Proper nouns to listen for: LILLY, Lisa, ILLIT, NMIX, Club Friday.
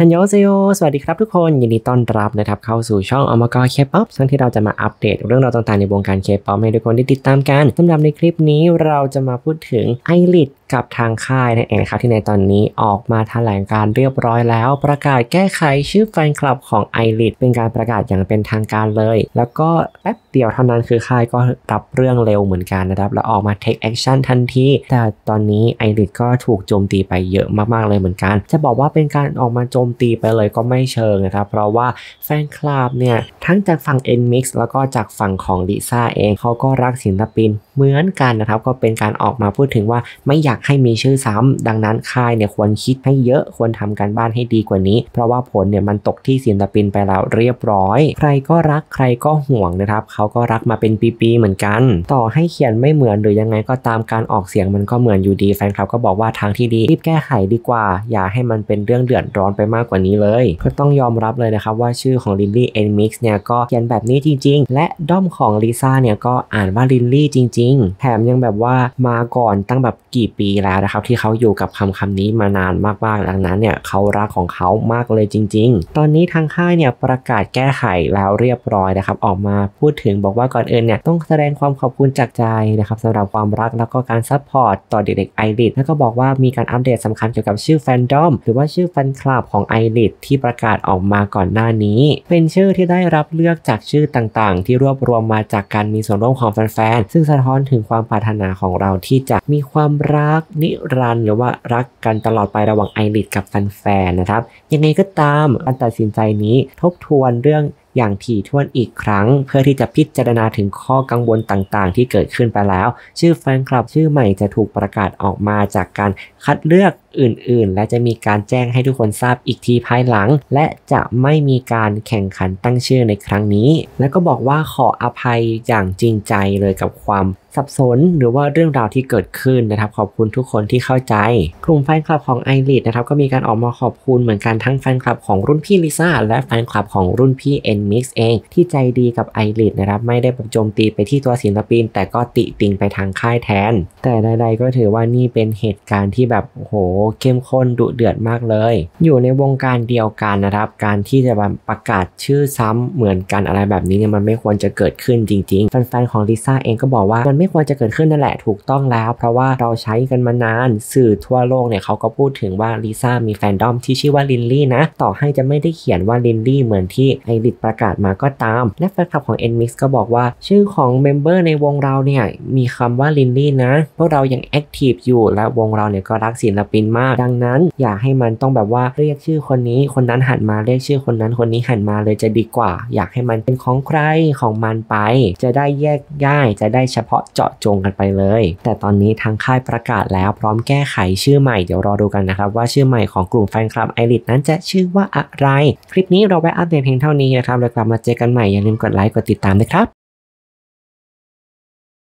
ฮันโยเซโยสวัสดีครับทุกคนยินดีต้อนรับนะครับเข้าสู่ช่องอมกเคป๊อปช่องที่เราจะมาอัปเดตเรื่องราวต่างๆในวงการเคป๊อปให้ทุกคนได้ติดตามกันสำหรับในคลิปนี้เราจะมาพูดถึง ILLIT กับทางค่ายนั่นเองครับที่ในตอนนี้ออกมาแถลงการเรียบร้อยแล้วประกาศแก้ไขชื่อแฟนคลับของ ILLIT เป็นการประกาศอย่างเป็นทางการเลยแล้วก็แป๊บเดียวเท่านั้นคือค่ายก็รับเรื่องเร็วเหมือนกันนะครับแล้วออกมา take action ทันทีแต่ตอนนี้ ILLIT ก็ถูกโจมตีไปเยอะมากๆเลยเหมือนกันจะบอกว่าเป็นการออกมาโจมตีไปเลยก็ไม่เชิงนะครับเพราะว่าแฟนคลับเนี่ยทั้งจากฝั่ง NMIX แล้วก็จากฝั่งของ Lisa เองเขาก็รักศิลปินเหมือนกันนะครับก็เป็นการออกมาพูดถึงว่าไม่อยากให้มีชื่อซ้ำดังนั้นค่ายเนี่ยควรคิดให้เยอะควรทำการบ้านให้ดีกว่านี้เพราะว่าผลเนี่ยมันตกที่ศิลปินไปแล้วเรียบร้อยใครก็รักใครก็ห่วงนะครับเขาก็รักมาเป็นปีๆเหมือนกันต่อให้เขียนไม่เหมือนหรือยังไงก็ตามการออกเสียงมันก็เหมือนอยู่ดีแฟนคลับก็บอกว่าทางที่ดีรีบแก้ไขดีกว่าอย่าให้มันเป็นเรื่องเดือดร้อนไปมากกว่านี้เลยก็ต้องยอมรับเลยนะครับว่าชื่อของ Lily and Mix เนี่ยก็เขียนแบบนี้จริงๆและด้อมของ Lisa เนี่ยก็อ่านว่า Lily จริงๆแถมยังแบบว่ามาก่อนตั้งแบบกี่ปีแล้วนะครับที่เขาอยู่กับคำนี้มานานมากๆดังนั้นเนี่ยเขารักของเขามากเลยจริงๆตอนนี้ทางค่ายเนี่ยประกาศแก้ไขแล้วเรียบร้อยนะครับออกมาพูดถึงบอกว่าก่อนอื่นเนี่ยต้องแสดงความขอบคุณจากใจนะครับสำหรับความรักแล้วก็การซัพพอร์ตต่อเด็กๆ ILLIT แล้วก็บอกว่ามีการอัปเดตสำคัญเกี่ยวกับชื่อแฟนดอมหรือว่าชื่อแฟนคลับของ ILLIT ที่ประกาศออกมาก่อนหน้านี้เป็นชื่อที่ได้รับเลือกจากชื่อต่างๆที่รวบรวมมาจากการมีส่วนร่วมของแฟนๆซึ่งสะท้อนถึงความปรารถนาของเราที่จะมีความรักนิรันดร์หรือว่ารักกันตลอดไประหว่าง ILLIT กับแฟนๆนะครับยังไงก็ตามการตัดสินใจนี้ทบทวนเรื่องอย่างถี่ถ้วนอีกครั้งเพื่อที่จะพิจารณาถึงข้อกังวลต่างๆที่เกิดขึ้นไปแล้วชื่อแฟนคลับชื่อใหม่จะถูกประกาศออกมาจากการคัดเลือกอื่นๆและจะมีการแจ้งให้ทุกคนทราบอีกทีภายหลังและจะไม่มีการแข่งขันตั้งชื่อในครั้งนี้และก็บอกว่าขออภัยอย่างจริงใจเลยกับความสับสนหรือว่าเรื่องราวที่เกิดขึ้นนะครับขอบคุณทุกคนที่เข้าใจกลุ่มแฟนคลับของ ILLIT นะครับก็มีการออกมาขอบคุณเหมือนกันทั้งแฟนคลับของรุ่นพี่ Lisa และแฟนคลับของรุ่นพี่ NMIX เองที่ใจดีกับ ILLIT นะครับไม่ได้โจมตีไปที่ตัวศิลปินแต่ก็ติติงไปทางค่ายแทนแต่ใดๆก็ถือว่านี่เป็นเหตุการณ์ที่แบบโหเข้มข้นดุเดือดมากเลยอยู่ในวงการเดียวกันนะครับการที่จะประกาศชื่อซ้ำเหมือนกันอะไรแบบนี้เนี่ยมันไม่ควรจะเกิดขึ้นจริงๆแฟนๆของ Lisa เองก็บอกว่ามันไม่ควรจะเกิดขึ้นนั่นแหละถูกต้องแล้วเพราะว่าเราใช้กันมานานสื่อทั่วโลกเนี่ยเขาก็พูดถึงว่า Lisa มีแฟนดอมที่ชื่อว่า Lily นะต่อให้จะไม่ได้เขียนว่า Lily เหมือนที่ ILLIT ประกาศมาก็ตามและแฟนคลับของ NMIX ก็บอกว่าชื่อของเมมเบอร์ในวงเราเนี่ยมีคำว่า Lily นะพวกเรายังแอคทีฟอยู่และวงเราเนี่ยก็รักศิลปินมากดังนั้นอย่าให้มันต้องแบบว่าเรียกชื่อคนนี้คนนั้นหันมาเรียกชื่อคนนั้นคนนี้หันมาเลยจะดีกว่าอยากให้มันเป็นของใครของมันไปจะได้แยกย่ายจะได้เฉพาะเจาะจงกันไปเลยแต่ตอนนี้ทางค่ายประกาศแล้วพร้อมแก้ไขชื่อใหม่เดี๋ยวรอดูกันนะครับว่าชื่อใหม่ของกลุ่มแฟนคลับ ILLIT นั้นจะชื่อว่าอะไรคลิปนี้เราไปอัปเดตเพียงเท่านี้นะครับแล้วกลับมาเจอกันใหม่อย่าลืมกดไลค์กดติดตามนะครับ